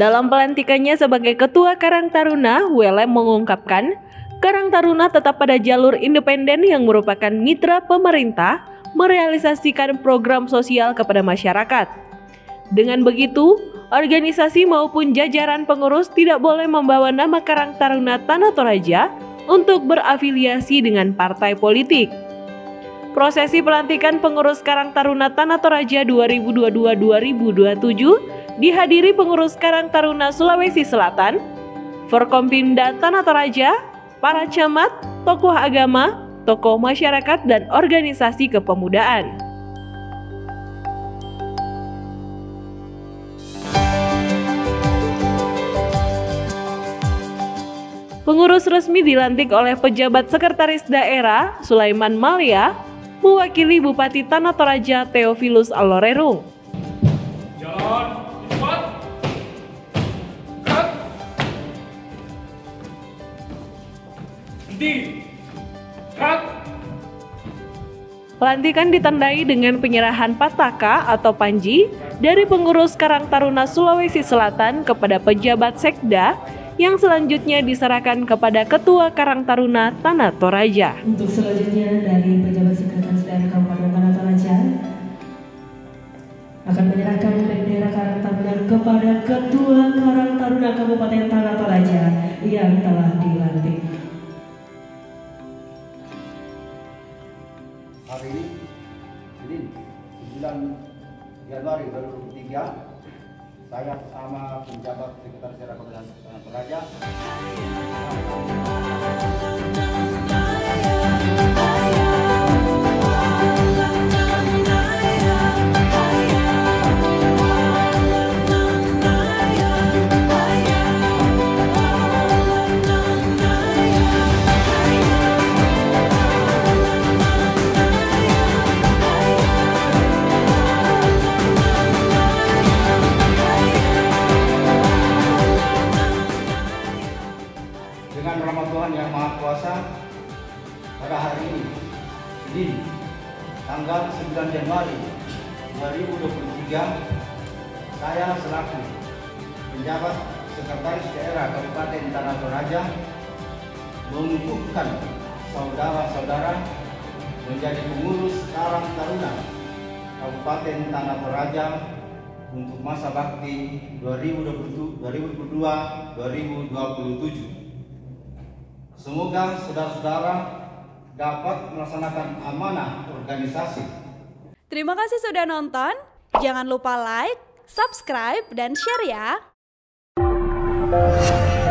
Dalam pelantikannya sebagai Ketua Karang Taruna, Welem mengungkapkan, Karang Taruna tetap pada jalur independen yang merupakan mitra pemerintah merealisasikan program sosial kepada masyarakat. Dengan begitu, organisasi maupun jajaran pengurus tidak boleh membawa nama Karang Taruna Tana Toraja untuk berafiliasi dengan partai politik. Prosesi pelantikan pengurus Karang Taruna Tana Toraja 2022-2027 dihadiri pengurus Karang Taruna Sulawesi Selatan, Forkombinda Tana Toraja, para camat, tokoh agama, tokoh masyarakat, dan organisasi kepemudaan. Pengurus resmi dilantik oleh pejabat sekretaris daerah Sulaiman Malia, mewakili Bupati Tana Toraja Teofilus Aloreru. Pelantikan ditandai dengan penyerahan pataka atau panji dari pengurus Karang Taruna Sulawesi Selatan kepada pejabat sekda yang selanjutnya diserahkan kepada Ketua Karang Taruna Tana Toraja. Untuk selanjutnya dari pejabat sekretaris daerah Kabupaten Tana Toraja akan menyerahkan bendera Karang Taruna kepada Ketua Karang Taruna Kabupaten Tana Toraja yang telah dilantik. Hari ini 9 Januari 2023. Saya bersama penjabat sekretaris daerah Kabupaten Tana Toraja. Dengan rahmat Tuhan yang Maha Kuasa, pada hari ini, Senin, tanggal 9 Januari 2023, saya selaku penjabat sekretaris daerah Kabupaten Tana Toraja mengukuhkan saudara-saudara menjadi pengurus Karang Taruna Kabupaten Tana Toraja untuk masa bakti 2022-2027. Semoga saudara-saudara dapat melaksanakan amanah organisasi. Terima kasih sudah nonton. Jangan lupa like, subscribe, dan share ya.